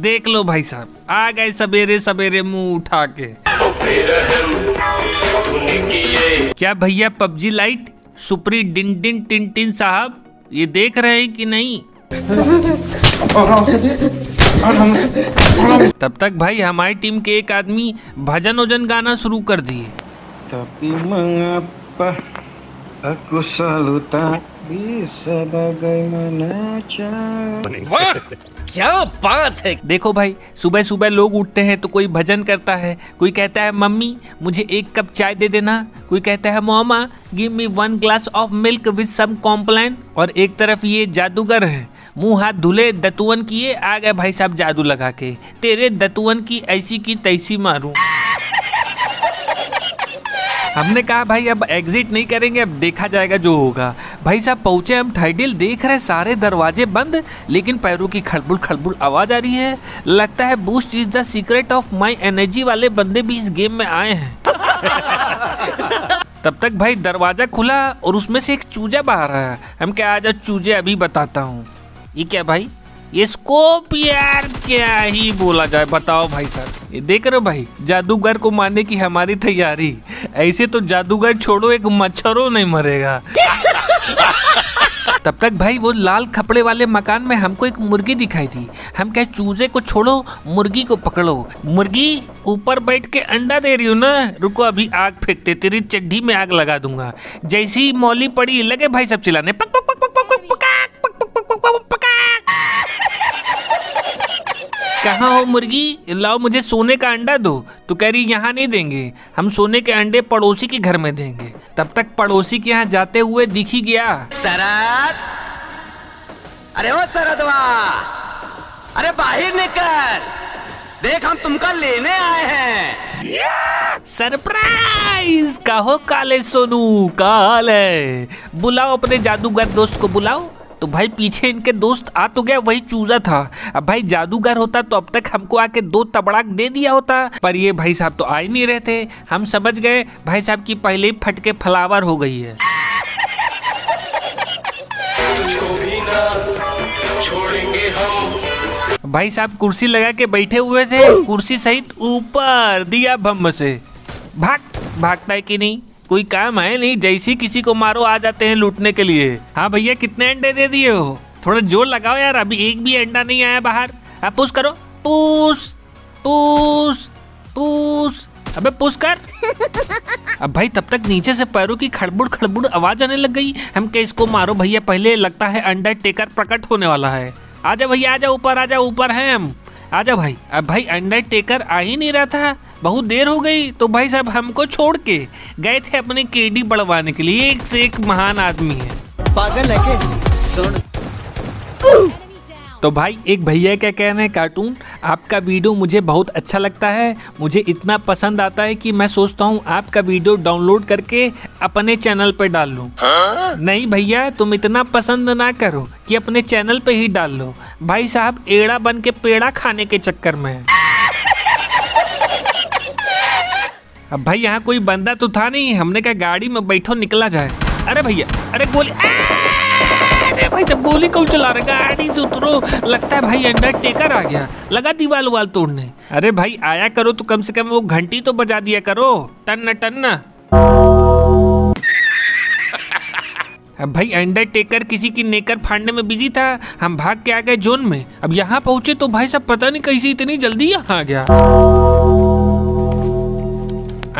देख लो भाई साहब, आ गए सवेरे सवेरे मुंह उठा के। क्या भैया पबजी लाइट सुपरिटेंडेंट टिंटिन साहब ये देख रहे हैं कि नहीं? तब तक भाई हमारी टीम के एक आदमी भजन वजन गाना शुरू कर दिए। वाह क्या बात है। देखो भाई सुबह सुबह लोग उठते हैं तो कोई भजन करता है, कोई कहता है मम्मी मुझे एक कप चाय दे देना, कोई कहता है मामा give me one glass of milk with some Complan. और एक तरफ ये जादूगर हैं, मुंह हाथ धुले दतुवन किए आ गए भाई साहब जादू लगा के, तेरे दतुवन की ऐसी की तैसी मारूं। हमने कहा भाई अब एग्जिट नहीं करेंगे, अब देखा जाएगा जो होगा। भाई साहब पहुँचे हम टाइडिल, देख रहे सारे दरवाजे बंद लेकिन पैरों की खड़बुल खड़बुल आवाज़ आ रही है। लगता है Boost is the secret of my energy वाले बंदे भी इस गेम में आए हैं। तब तक भाई दरवाज़ा खुला और उसमें से एक चूजा बाहर आया। हम क्या आजा चूजे अभी बताता हूँ। ये क्या भाई, ये स्कोप यार क्या ही बोला जाए बताओ भाई साहब। ये देख रहे हो भाई जादूगर को मारने की हमारी तैयारी, ऐसे तो जादूगर छोड़ो एक मच्छरों नहीं मरेगा। तब तक भाई वो लाल खपड़े वाले मकान में हमको एक मुर्गी दिखाई दी। हम कहे चूजे को छोड़ो मुर्गी को पकड़ो, मुर्गी ऊपर बैठ के अंडा दे रही हो ना, रुको अभी आग फेंकते तेरी चड्ढी में आग लगा दूंगा। जैसी मौली पड़ी लगे भाई सब चिल्लाने पक पक पक पक पक पक। कहाँ हो मुर्गी, लाओ मुझे सोने का अंडा दो। तो कह रही यहाँ नहीं देंगे, हम सोने के अंडे पड़ोसी के घर में देंगे। तब तक पड़ोसी के यहाँ जाते हुए दिखी गया शरद। अरे ओ शरदवा, अरे बाहर निकल, देख हम तुमका लेने आए हैं। सरप्राइज कहो काले सोनू काले, बुलाओ अपने जादूगर दोस्त को बुलाओ। तो भाई पीछे इनके दोस्त आ तो गया, वही चूजा था। अब भाई जादूगर होता तो अब तक हमको आके दो तबड़ाक दे दिया होता, पर ये भाई साहब तो आ ही नहीं रहे थे। हम समझ गए भाई साहब की पहले ही फटके फलावर हो गई है। तुझको भी ना छोड़ेंगे हम। भाई साहब कुर्सी लगा के बैठे हुए थे, कुर्सी सहित ऊपर दिया बम से। भागता है कि नहीं, कोई काम है नहीं, जैसी किसी को मारो आ जाते हैं लूटने के लिए। हाँ भैया कितने अंडे दे दिए हो, थोड़ा जोर लगाओ यार, अभी एक भी अंडा नहीं आया बाहर। अब पुश करो, पुश पुश पुश, अबे पुश कर। अब भाई तब तक नीचे से पैरों की खड़बुड़ खड़बुड़ आवाज आने लग गई। हम कहे इसको मारो भैया, पहले लगता है अंडरटेकर प्रकट होने वाला है। आजा भैया आजा ऊपर, आजा ऊपर है हम, आजा भाई। अब भाई अंडरटेकर आ ही नहीं रहा था, बहुत देर हो गई। तो भाई साहब हमको छोड़ के गए थे अपने केडी बढ़वाने के लिए, एक से एक महान आदमी है, पागल है के। तो भाई एक भैया क्या कह रहे हैं, कार्टून आपका वीडियो मुझे बहुत अच्छा लगता है, मुझे इतना पसंद आता है कि मैं सोचता हूँ आपका वीडियो डाउनलोड करके अपने चैनल पर डाल लूँ। नहीं भैया तुम इतना पसंद ना करो कि अपने चैनल पे ही डाल लो, भाई साहब एड़ा बन के पेड़ा खाने के चक्कर में। अब भाई यहाँ कोई बंदा तो था नहीं, हमने कहा गाड़ी में बैठो निकला जाए। अरे भैया अरे गोली, अरे भाई जब गोली कौन चला रहा, गाड़ी से उतरो। लगता है भाई अंडरटेकर आ गया, लगा दीवाल वाल तोड़ने। अरे भाई आया करो तो कम से कम वो घंटी तो बजा दिया करो, टन टन। अब भाई अंडरटेकर किसी की नेकर फाड़ने में बिजी था। हम भाग के आ गए जोन में। अब यहाँ पहुंचे तो भाई साहब पता नहीं कैसे इतनी जल्दी यहाँ आ गया।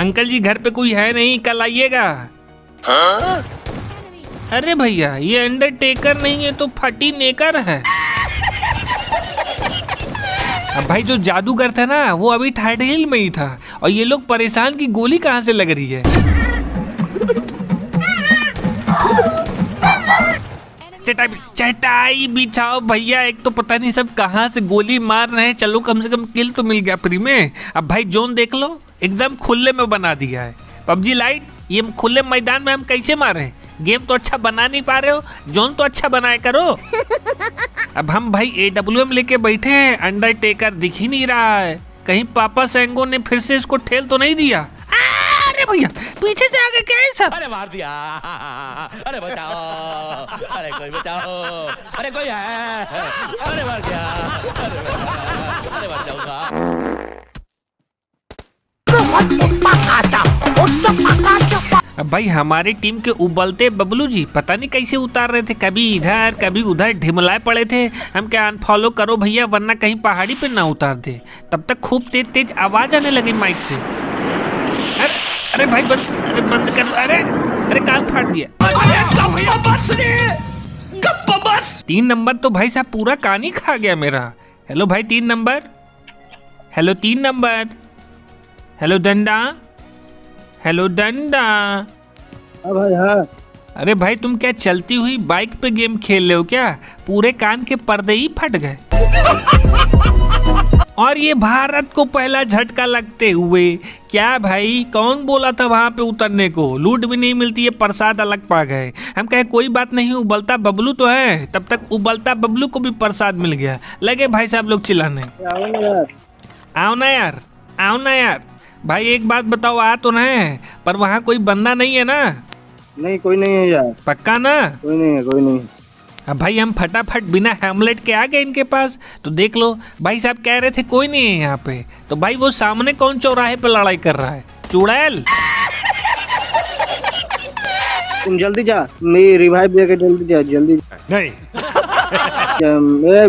अंकल जी घर पे कोई है नहीं, कल आइएगा। अरे भैया ये अंडरटेकर नहीं है तो फटी नेकर है। अब भाई जो जादूगर था ना वो अभी टाइडिल में ही था, और ये लोग परेशान कि गोली कहाँ से लग रही है। चटाई बिछाओ भैया, एक तो पता नहीं सब कहाँ से गोली मार रहे हैं, चलो कम से कम किल तो मिल गया फ्री में। अब भाई जोन देख लो एकदम खुले में बना दिया है पबजी लाइट, ये खुले मैदान में हम कैसे मारें, गेम तो अच्छा बना नहीं पा रहे हो, जोन तो अच्छा बनाए करो। अब हम भाई AWM लेके बैठे हैं, अंडरटेकर दिख ही नहीं रहा है, कहीं पापा सेंगो ने फिर से इसको ठेल तो नहीं दिया। अरे भैया पीछे से आगे क्या है सब, अरे मार दिया, अरे बचाओ, अरे कोई बचाओ, अरे कोई है, अरे मार दिया। अब भाई हमारी टीम के उबलते बबलू जी पता नहीं कैसे उतार रहे थे, कभी इधर कभी उधर ढिमलाए पड़े थे। हम क्या अनफॉलो करो भैया वरना कहीं पहाड़ी पे ना उतार दे। तब तक खूब तेज तेज आवाज आने लगी माइक से। अरे भाई बंद कर, अरे कान फाड़ दिया। 3 नंबर तो भाई साहब पूरा कान ही खा गया मेरा। हेलो भाई 3 नंबर, हेलो 3 नंबर, हेलो डंडा, हेलो डंडा। भाई हाँ। अरे भाई तुम क्या चलती हुई बाइक पे गेम खेल रहे हो क्या? पूरे कान के पर्दे ही फट गए। और ये भारत को पहला झटका लगते हुए क्या भाई, कौन बोला था वहाँ पे उतरने को? लूट भी नहीं मिलती है, प्रसाद अलग पा गए। हम कहे कोई बात नहीं, उबलता बबलू तो है। तब तक उबलता बबलू को भी प्रसाद मिल गया। लगे भाई साहब लोग चिल्लाने, आओ ना यार, आओ ना यार। भाई एक बात बताओ, आ तो नहीं है पर वहाँ कोई बंदा नहीं है ना? नहीं कोई नहीं है यार। पक्का ना? कोई नहीं है, कोई नहीं। अब भाई हम फटाफट बिना हेमलेट के आ गए इनके पास। तो देख लो भाई साहब कह रहे थे कोई नहीं है यहाँ पे, तो भाई वो सामने कौन चौराहे पे लड़ाई कर रहा है? चुड़ैल। तुम जल्दी जा, मैं रिवाइव देके जल्दी जा, जल्दी जा। नहीं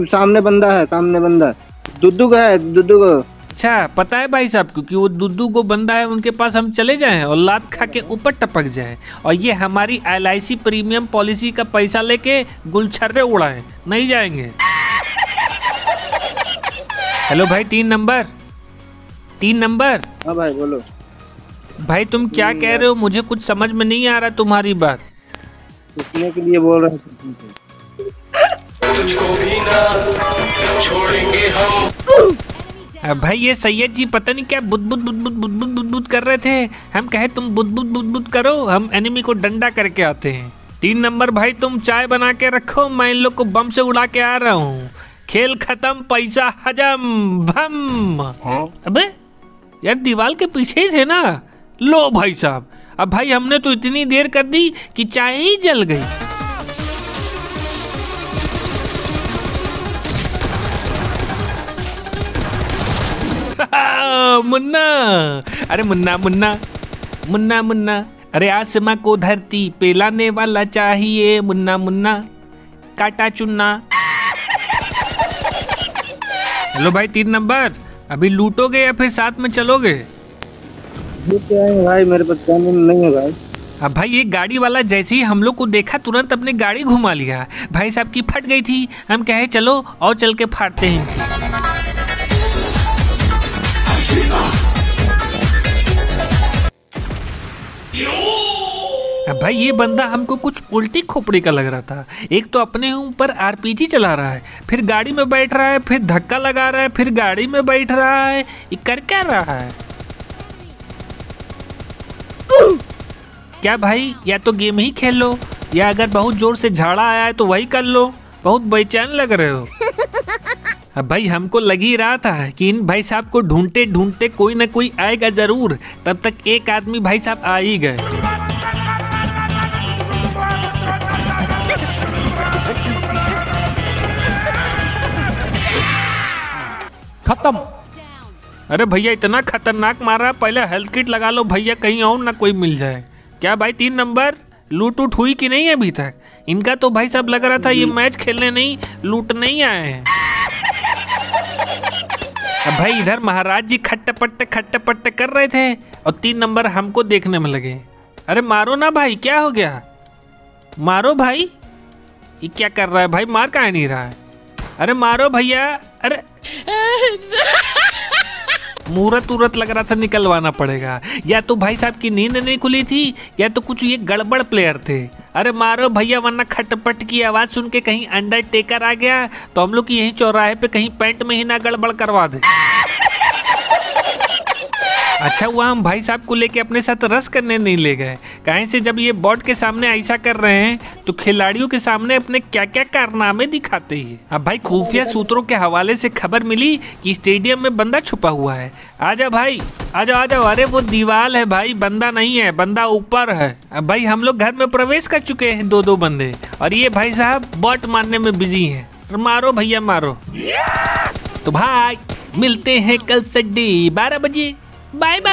सामने बंदा है, सामने बंदा दुद्दू का है, दुद्दू का। अच्छा पता है भाई साहब क्योंकि वो दुद्दू को बंदा है उनके पास हम चले जाएं और लात खा के ऊपर टपक जाएं और ये हमारी LIC प्रीमियम पॉलिसी का पैसा लेके गुलछर्रे उड़ाएं। नहीं जाएंगे। हेलो भाई 3 नंबर, 3 नंबर। हाँ भाई बोलो। भाई तुम क्या कह रहे हो, मुझे कुछ समझ में नहीं आ रहा तुम्हारी बात। सुनने के लिए बोल रहे। अब भाई ये सैयद जी पता नहीं क्या बुदबुद बुदबुद बुदबुद बुदबुद कर रहे थे। हम कहे तुम बुदबुद बुदबुद करो, हम एनिमी को डंडा करके आते हैं। 3 नंबर भाई तुम चाय बना के रखो, मैं इन लोग को बम से उड़ा के आ रहा हूँ। खेल खत्म, पैसा हजम, भम। अबे यार दीवार के पीछे ही थे ना। लो भाई साहब, अब भाई हमने तो इतनी देर कर दी कि चाय ही जल गई। मुन्ना, अरे मुन्ना मुन्ना मुन्ना मुन्ना, अरे आसमां को धरती पे लाने वाला चाहिए मुन्ना मुन्ना, काटा चुन्ना। हेलो भाई 3 नंबर, अभी लूटोगे या फिर साथ में चलोगे? भाई मेरे पास नहीं है भाई। अब भाई ये गाड़ी वाला जैसे ही हम लोग को देखा तुरंत अपनी गाड़ी घुमा लिया। भाई साहब की फट गई थी। हम कहे चलो और चल के फाड़ते हैं। अब भाई ये बंदा हमको कुछ उल्टी खोपड़ी का लग रहा था। एक तो अपने ऊपर RPG चला रहा है, फिर गाड़ी में बैठ रहा है, फिर धक्का लगा रहा है, फिर गाड़ी में बैठ रहा है। ये कर क्या रहा है? क्या भाई, या तो गेम ही खेल लो या अगर बहुत जोर से झाड़ा आया है तो वही कर लो। बहुत बेचैन लग रहे हो। अब भाई हमको लग ही रहा था कि इन भाई साहब को ढूंढते ढूंढते कोई ना कोई आएगा जरूर। तब तक एक आदमी भाई साहब आ ही गए। खत्म। अरे भैया इतना खतरनाक मारा, पहले हेल्थ किट लगा लो भैया, कहीं और ना कोई मिल जाए। क्या भाई 3 नंबर लूट उट हुई कि नहीं अभी तक? इनका तो भाई साहब लग रहा था ये मैच खेलने नहीं, लूटने ही आए हैं। अब भाई इधर महाराज जी खट्टा पट्ट कर रहे थे और 3 नंबर हमको देखने में लगे। अरे मारो ना भाई, क्या हो गया? मारो भाई, ये क्या कर रहा है भाई? मार काहे नहीं रहा है? अरे मारो भैया। अरे मुहूर्त उरत लग रहा था, निकलवाना पड़ेगा। या तो भाई साहब की नींद नहीं खुली थी या तो कुछ ये गड़बड़ प्लेयर थे। अरे मारो भैया वरना खटपट की आवाज़ सुन के कहीं अंडरटेकर आ गया तो हम लोग यहीं चौराहे पे कहीं पैंट में ही ना गड़बड़ करवा दे। अच्छा हुआ हम भाई साहब को लेके अपने साथ रस करने नहीं ले गए। कहीं से जब ये बोर्ड के सामने ऐसा कर रहे हैं तो खिलाड़ियों के सामने अपने क्या क्या कारनामे दिखाते हैं। अब भाई खुफिया सूत्रों के हवाले से खबर मिली कि स्टेडियम में बंदा छुपा हुआ है। आजा भाई, आजा आजा। अरे वो दीवार है भाई, बंदा नहीं है, बंदा ऊपर है। अब भाई हम लोग घर में प्रवेश कर चुके हैं 2-2 बंदे और ये भाई साहब बॉट मारने में बिजी है। मारो भैया मारो। तो भाई मिलते हैं कल संडे 12 बजे। Bye bye.